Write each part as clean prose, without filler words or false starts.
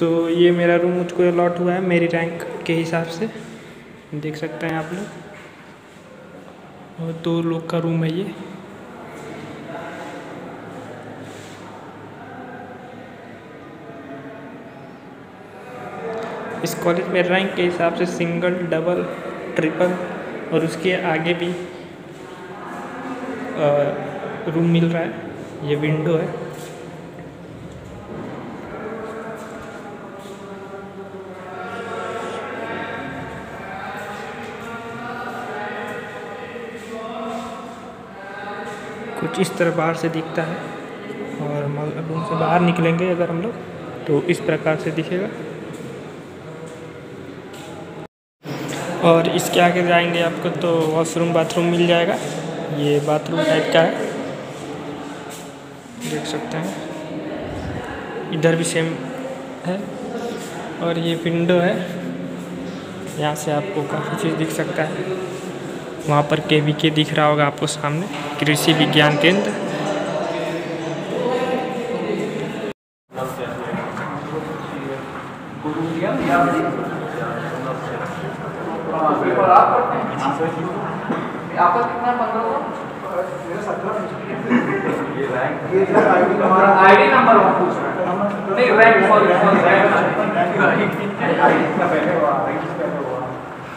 तो ये मेरा रूम मुझको अलॉट हुआ है मेरी रैंक के हिसाब से, देख सकते हैं आप लोग। और 2 लोग का रूम है ये। इस कॉलेज में रैंक के हिसाब से सिंगल, डबल, ट्रिपल और उसके आगे भी रूम मिल रहा है। ये विंडो है। कुछ इस तरह बाहर से दिखता है और रूम से बाहर निकलेंगे अगर हम लोग तो इस प्रकार से दिखेगा। और इसके आगे जाएंगे आपको तो वॉशरूम, बाथरूम मिल जाएगा। ये बाथरूम टाइप का है, देख सकते हैं। इधर भी सेम है। और ये विंडो है, यहाँ से आपको काफ़ी चीज़ दिख सकता है। वहाँ पर KVK दिख रहा होगा आपको सामने, कृषि विज्ञान केंद्र।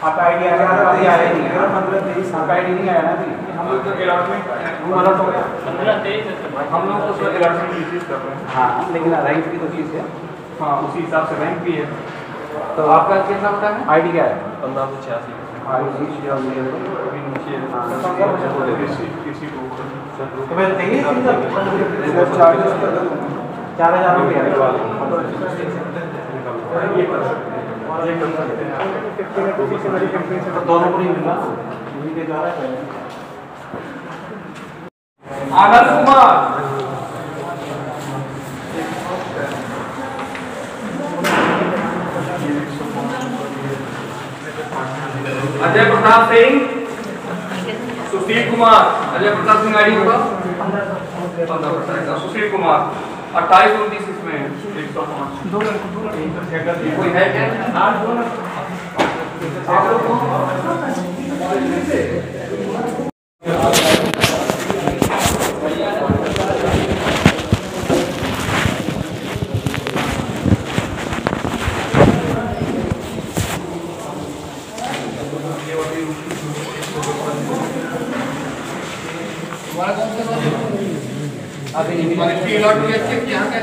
आपका आईडी आ रहा है नहीं, मतलब 23 आपका आईडी नहीं आया ना जी। हम लोग तो अलॉटमेंट हमारा तो 15-23 है, हम लोग तो अलॉटमेंट रिसीव कर रहे हैं। हां, लेकिन रैंक की तो चीज है। हां, उसी हिसाब से रैंक भी है। तो आपका कितना होता है, आईडी क्या है? 1586 आईडी जी। हम ले अभी नीचे किसी को तो मैं नहीं, मतलब चार्जेस कर दूं 4000 रुपए है। ये ये कम कर देते हैं से बड़ी कंपनी से, तो दोनों को नहीं मिला के जा रहा है। आनंद कुमार अजय प्रताप सिंह, सुशील कुमार। अजय प्रताप सिंह आईडी होगा 15% का। सुशील कुमार 2829 इसमें 105 कोई है क्या? क्या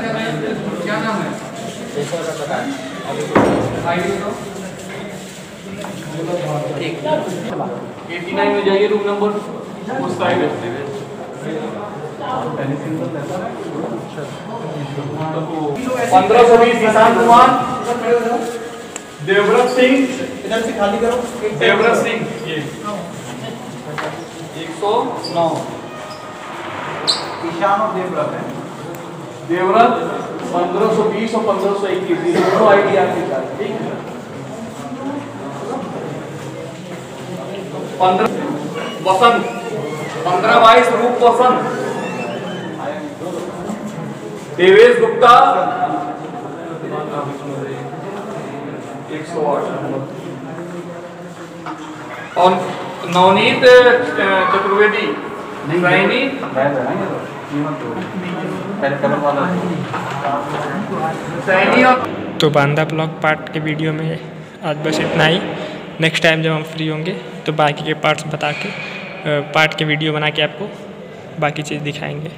नाम है? में जाइए, रूम नंबर पंद्रह 120। किसान कुमार, देवव्रत सिंह। इधर से खाली करो। देवव्रत सिंह ये 109। किसान और देवव्रत है। देवव्रत 1520 और 1521 दोनों आईडी आपके साथ, ठीक है। 15 वसंत 1522 रूप वसंत। देवेश गुप्ता 108 और नवनीत चतुर्वेदी नहीं। तो बांदा ब्लॉग पार्ट के वीडियो में आज बस इतना ही। नेक्स्ट टाइम जब हम फ्री होंगे तो बाकी के पार्ट्स बता के पार्ट के वीडियो बना के आपको बाकी चीज़ दिखाएंगे।